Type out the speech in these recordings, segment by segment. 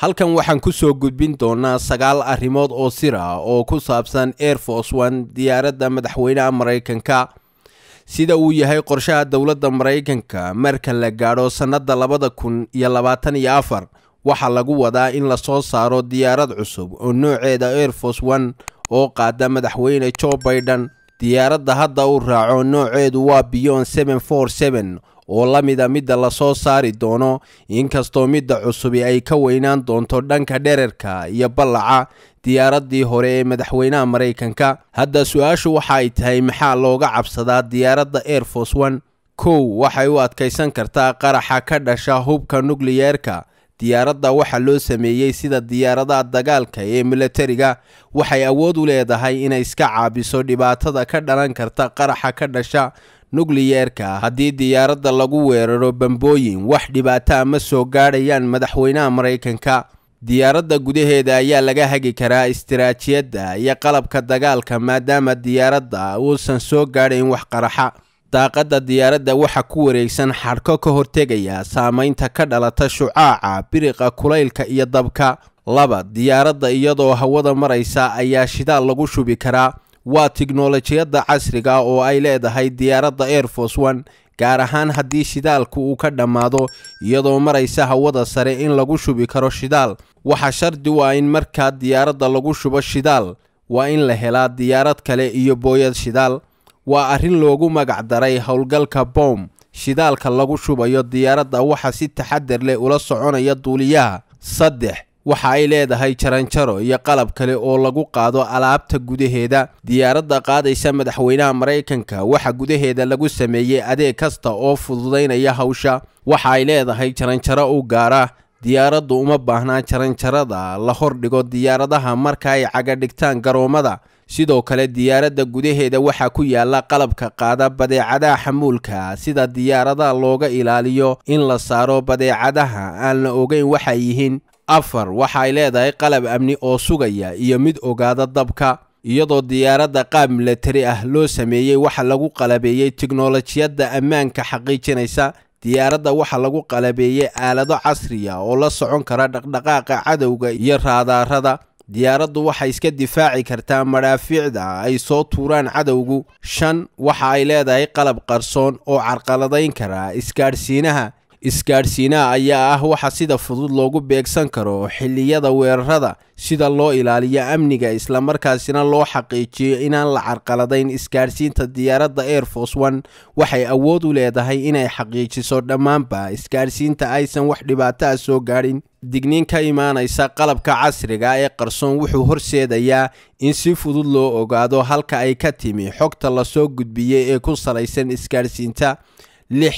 halkan waxaan ku soo gudbin doonaa 9 arrimood oo sir ah oo ku saabsan Air Force One diyaaradda madaxweynaha Mareykanka sida uu yahay qorshaha dawladda Mareykanka marka la gaaro sanadda 2024 waxa lagu wadaa in la soo saaro diyaarad cusub oo nooceeda Air Force One oo qaada madaxweyne Joe Biden diyaaradda hadda uu raaco nooceedu waa Beyond 747 oo la mid midda la soo saari doono inkastoo midda cusub ay ka weynaan doonto dhanka dhererka iyo ballaca diyaaraddii hore ee madaxweynaha Mareykanka hadda su'aashu waxa ay tahay maxaa looga cabsadaa diyaaradda Air Force One kow waxay u adkaysan kartaa qaraxa ka dhasha hubka nukliyeerka diyaaradda waxa loo sameeyay sida diyaaradaha dagaalka ee militariga waxay awood u leedahay inay iska caabiso dhibaatada ka dhalan karta qaraxa ka dhasha nukliyeerka haddii diyaaradda lagu weeraro bambooyin wax dhibaato ma soo gaadhayaan madaxweynaha Mareykanka diyaaradda gudaheeda ayaa laga hagi karaa istiraatiijiyadda iyo qalabka dagaalka maadaama diyaaradda uusan soo gaadhayn wax qaraxa daaqadda diyaaradda waxa ku wareegsan xarko ka hortegaya saameynta ka dhalata shucaaca biriqa kulaylka iyo dabka laba diyaaradda iyadoo hawada maraysa ayaa shidaal lagu shubi karaa waa tiknoolajiyadda casriga oo ay leedahay diyaaradda Air Force One gaar ahaan haddii shidaalku uu ka dhamaado iyadoo maraysa hawada sare in lagu shubi karo shidaal waxa shardi waa in marka diyaaradda lagu shubo shidaal waa in la helaa diyaarad kale iyo booyad shidaal waa arrin loogu magac daray hawlgalka boom shidaalka lagu shubayo diyaaradda waxa si taxadar leh ula soconaya duuliyaha saddex waxa ay leedahay jaranjaro iyo qalab kale oo lagu qaado alaabta gudaheeda diyaaradda qaadaysa madaxweynaha Mareykanka waxa gudaheeda lagu sameeyay adeeg kasta oo fududeynaya hawsha waxa ay leedahay jaranjaro u gaara diyaaraddu uma baahnaa jaranjarada la hordhigo diyaaradaha marka ay caga dhigtaan garoomada sidoo kale diyaaradda gudaheeda waxa ku yaala qalabka qaada badeecadaha xamuulka sida diyaaradaha looga ilaaliyo in la saaro badeecadaha aan la ogeyn waxa yihiin afar waxa ay leedahay qalab amni oo sugaya iyo mid ogaada dabka iyadoo diyaaradda qaab militari ah loo sameeyay waxa lagu qalabeeyay tiknoolajiyadda ammaanka xaqiijinaysa diyaaradda waxa lagu qalabeeyay aalado casri ah oo la socon kara dhaqdhaqaaqa cadawga iyo raadaarada diyaaraddu waxa iska difaaci kartaa madaafiicda ay soo tuuraan cadawgu shan waxa ay leedahay qalab qarsoon oo carqaladayn kara iskaarsiinaha ayaa ah waxa sida fudud loogu beegsan karo xilliyada weerarada sida loo ilaaliyo amniga isla markaasina loo xaqiijiyo inaan la carqaladayn iskaarsiinta diyaaradda Air Force One waxay awood u leedahay inay xaqiijiso dhammaanba iskaarsiinta aysan wax dhibaato ah soo gaadhin digniin ka imaanaysa qalabka casriga ee qarsoon wuxuu horseedayaa in si fudud loo ogaado halka ay ka timi xogta la soo gudbiyay ee ku salaysan iskaarsiinta lix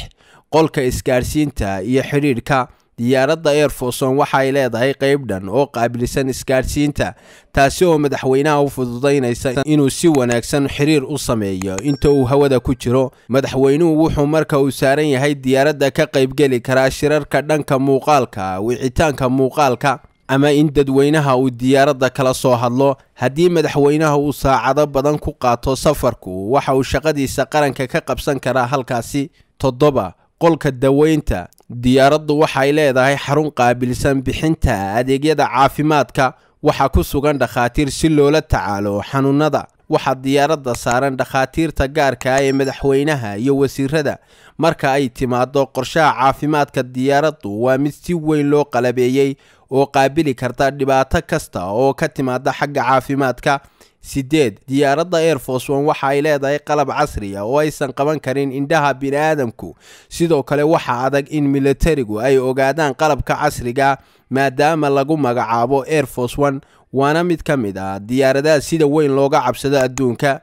qolka iskaarsiinta iyo xiriirka diyaaradda Air Force One waxa ay leedahay qayb dhan oo qaabilsan iskaarsiinta taasi oo madaxweynaha u fududeynaysa inuu si wanaagsan xiriir u sameeyo inta uu hawada ku jiro madaxweynuhu wuxuu markaa u saaran yahay diyaaradda ka qaybgali kara shirarka dhanka muuqaalka wicitaanka muuqaalka ama in dadweynaha uu diyaaradda kala soo hadlo haddii madaxweynaha uu saacado badan ku qaato safarku waxa uu shaqadiisa qaranka ka qabsan karaa halkaasi toddoba qolka daweynta diyaaraddu waxay leedahay xarun qaabilsan bixinta adeegyada caafimaadka waxa ku sugan dhakhaatiir si loola tacaalo xanuunada waxa diyaaradda saaran dhakhaatiirta gaarka ah ee madaxweynaha iyo wasiirada marka ay timaado qorshaha caafimaadka diyaaraddu waa mid si weyn loo qalabeeyay oo qaabili karta dhibaato kasta oo ka timaada xagga caafimaadka sideed diyaaradda Air Force One waxa ay leedahay qalab casri ah oo aysan qaban karin indhaha bini'aadamku sidoo kale waxa adag in militarigu ay ogaadaan qalabka casriga maadaama lagu magacaabo Air Force One waana mid ka mid ah diyaaradaha sida weyn looga cabsado adduunka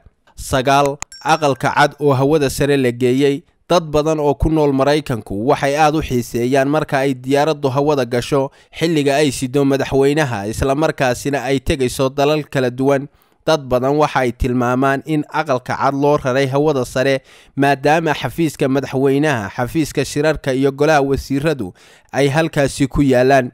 sagaal aqalka cad oo hawada sare la geeyay dad badan oo ku nool Mareykanku waxay aad u xiiseeyaan marka ay diyaaraddu hawada gasho xilliga ay sido madaxweynaha isla markaasina ay tegayso dalal kala duwan dad badan waxay tilmaamaan in aqalka cad loo raray hawada sare maadaama xafiiska madaxweynaha xafiiska shirarka iyo golaha wasiiradu ay halkaasi ku yaalaan